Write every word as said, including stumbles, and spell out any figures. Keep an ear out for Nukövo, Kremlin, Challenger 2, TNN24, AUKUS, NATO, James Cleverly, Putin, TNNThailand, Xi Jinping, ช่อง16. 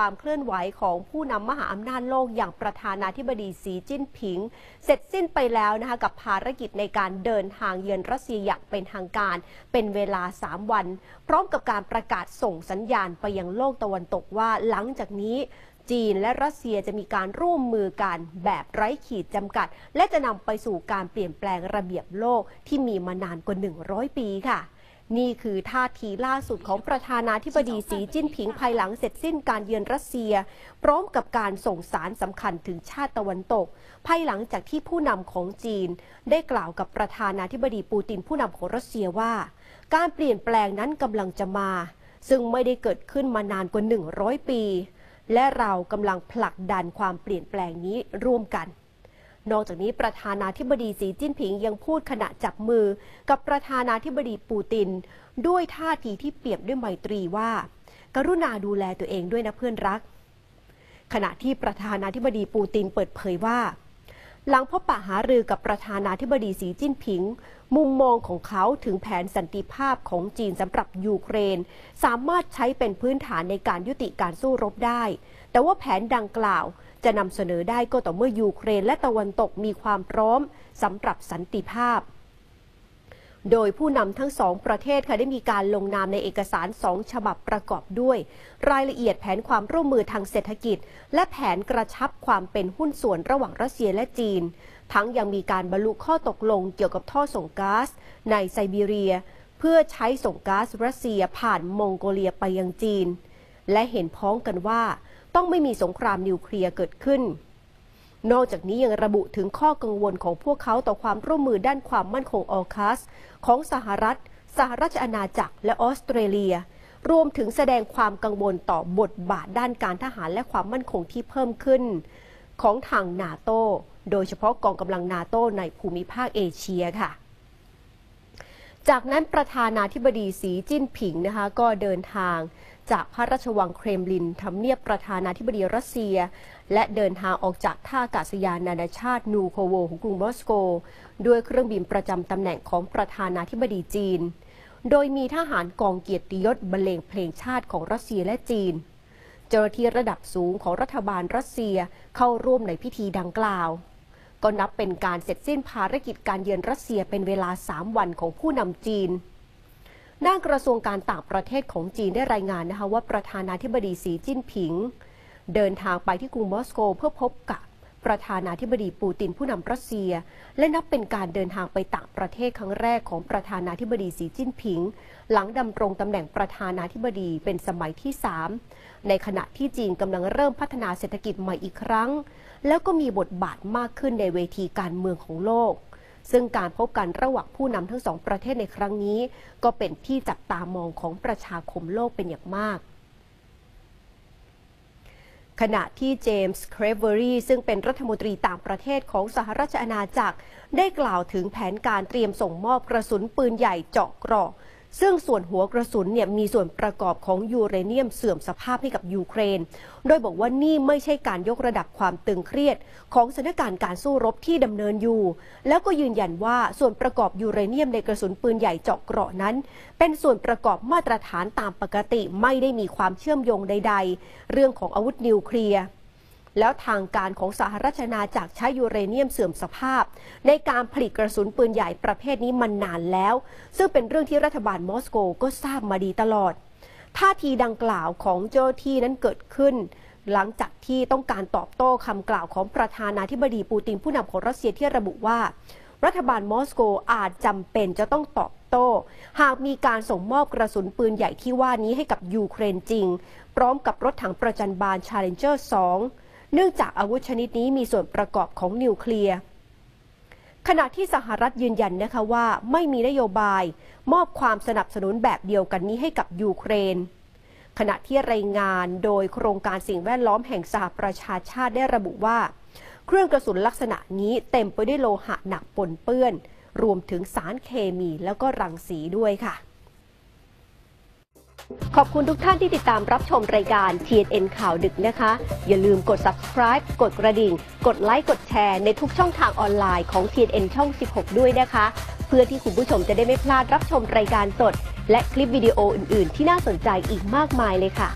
ความเคลื่อนไหวของผู้นำมหาอำนาจโลกอย่างประธานาธิบดีสีจิ้นผิงเสร็จสิ้นไปแล้วนะคะกับภารกิจในการเดินทางเยือนรัสเซียอย่างเป็นทางการเป็นเวลาสามวันพร้อมกับการประกาศส่งสัญญาณไปยังโลกตะวันตกว่าหลังจากนี้จีนและรัสเซียจะมีการร่วมมือกันแบบไร้ขีดจำกัดและจะนำไปสู่การเปลี่ยนแปลงระเบียบโลกที่มีมานานกว่าหนึ่งร้อยปีค่ะนี่คือท่าทีล่าสุดของประธานาธิบดีสีจิ้นผิงภายหลังเสร็จสิ้นการเยือนรัสเซียพร้อมกับการส่งสารสำคัญถึงชาติตะวันตกภายหลังจากที่ผู้นำของจีนได้กล่าวกับประธานาธิบดีปูตินผู้นำของรัสเซียว่าการเปลี่ยนแปลงนั้นกำลังจะมาซึ่งไม่ได้เกิดขึ้นมานานกว่าหนึ่งร้อยปีและเรากำลังผลักดันความเปลี่ยนแปลงนี้ร่วมกันนอกจากนี้ประธานาธิบดีสีจิ้นผิงยังพูดขณะจับมือกับประธานาธิบดีปูตินด้วยท่าทีที่เปี่ยมด้วยไมตรีว่ากรุณาดูแลตัวเองด้วยนะเพื่อนรักขณะที่ประธานาธิบดีปูตินเปิดเผยว่าหลังพบปะหารือกับประธานาธิบดีสีจิ้นผิงมุมมองของเขาถึงแผนสันติภาพของจีนสำหรับยูเครนสามารถใช้เป็นพื้นฐานในการยุติการสู้รบได้แต่ว่าแผนดังกล่าวจะนำเสนอได้ก็ต่อเมื่อยูเครนและตะวันตกมีความพร้อมสำหรับสันติภาพโดยผู้นำทั้งสองประเทศค่ะได้มีการลงนามในเอกสารสองฉบับประกอบด้วยรายละเอียดแผนความร่วมมือทางเศรษฐกิจและแผนกระชับความเป็นหุ้นส่วนระหว่างรัสเซียและจีนทั้งยังมีการบรรลุข้อตกลงเกี่ยวกับท่อส่งก๊าซในไซบีเรียเพื่อใช้ส่งก๊าซรัสเซียผ่านมองโกเลียไปยังจีนและเห็นพ้องกันว่าต้องไม่มีสงครามนิวเคลียร์เกิดขึ้นนอกจากนี้ยังระบุถึงข้อกังวลของพวกเขาต่อความร่วมมือด้านความมั่นคงออคัสของสหรัฐสหราชอาณาจักรและออสเตรเลียรวมถึงแสดงความกังวลต่อบทบาทด้านการทหารและความมั่นคงที่เพิ่มขึ้นของทางนาโต้โดยเฉพาะกองกำลังนาโต้ในภูมิภาคเอเชียค่ะจากนั้นประธานาธิบดีสีจิ้นผิงนะคะก็เดินทางจากพระราชวังเครมลินทำเนียบประธานาธิบดีรัสเซียและเดินทางออกจากท่าอากาศยานนานาชาตินูโคโวของกรุงมอสโกด้วยเครื่องบินประจำตำแหน่งของประธานาธิบดีจีนโดยมีทหารกองเกียรติยศบรรเลงเพลงชาติของรัสเซียและจีนเจ้าหน้าที่ระดับสูงของรัฐบาลรัสเซียเข้าร่วมในพิธีดังกล่าวก็นับเป็นการเสร็จสิ้นภารกิจการเยือนรัสเซียเป็นเวลาสามวันของผู้นำจีนด้านกระทรวงการต่างประเทศของจีนได้รายงานนะคะว่าประธานาธิบดีสีจิ้นผิงเดินทางไปที่กรุงมอสโกเพื่อพบกับประธานาธิบดีปูตินผู้นำรัสเซียและนับเป็นการเดินทางไปต่างประเทศครั้งแรกของประธานาธิบดีสีจิ้นผิงหลังดำรงตำแหน่งประธานาธิบดีเป็นสมัยที่สามในขณะที่จีนกำลังเริ่มพัฒนาเศรษฐกิจใหม่อีกครั้งแล้วก็มีบทบาทมากขึ้นในเวทีการเมืองของโลกซึ่งการพบกันระหว่างผู้นำทั้งสองประเทศในครั้งนี้ก็เป็นที่จับตามองของประชาคมโลกเป็นอย่างมากขณะที่เจมส์เครเวอรี่ซึ่งเป็นรัฐมนตรีต่างประเทศของสหราชอาณาจักรได้กล่าวถึงแผนการเตรียมส่งมอบกระสุนปืนใหญ่เจาะเกราะซึ่งส่วนหัวกระสุนเนี่ยมีส่วนประกอบของยูเรเนียมเสื่อมสภาพให้กับยูเครนโดยบอกว่านี่ไม่ใช่การยกระดับความตึงเครียดของสถานการณ์การสู้รบที่ดำเนินอยู่แล้วก็ยืนยันว่าส่วนประกอบยูเรเนียมในกระสุนปืนใหญ่เจาะเกราะนั้นเป็นส่วนประกอบมาตรฐานตามปกติไม่ได้มีความเชื่อมโยงใดๆเรื่องของอาวุธนิวเคลียร์แล้วทางการของสหราชอาณาจักรใช้ยูเรเนียมเสื่อมสภาพในการผลิตกระสุนปืนใหญ่ประเภทนี้มานานแล้วซึ่งเป็นเรื่องที่รัฐบาลมอสโกก็ทราบมาดีตลอดท่าทีดังกล่าวของเจ้าที่นั้นเกิดขึ้นหลังจากที่ต้องการตอบโต้คำกล่าวของประธานาธิบดีปูตินผู้นำของรัสเซียที่ระบุว่ารัฐบาลมอสโกอาจจำเป็นจะต้องตอบโต้หากมีการส่งมอบกระสุนปืนใหญ่ที่ว่านี้ให้กับยูเครนจริงพร้อมกับรถถังประจัญบาล Challenger สองเนื่องจากอาวุธชนิดนี้มีส่วนประกอบของนิวเคลียร์ขณะที่สหรัฐยืนยันนะคะว่าไม่มีนโยบายมอบความสนับสนุนแบบเดียวกันนี้ให้กับยูเครนขณะที่รายงานโดยโครงการสิ่งแวดล้อมแห่งสหประชาชาติได้ระบุว่าเครื่องกระสุนลักษณะนี้เต็มไปด้วยโลหะหนักปนเปื้อนรวมถึงสารเคมีแล้วก็รังสีด้วยค่ะขอบคุณทุกท่านที่ติดตามรับชมรายการ ที เอ็น เอ็น ข่าวดึกนะคะอย่าลืมกด ซับสไครบ์ กดกระดิ่งกดไลค์กดแชร์ในทุกช่องทางออนไลน์ของ ที เอ็น เอ็น ช่องสิบหกด้วยนะคะเพื่อที่คุณผู้ชมจะได้ไม่พลาดรับชมรายการสดและคลิปวิดีโออื่นๆที่น่าสนใจอีกมากมายเลยค่ะ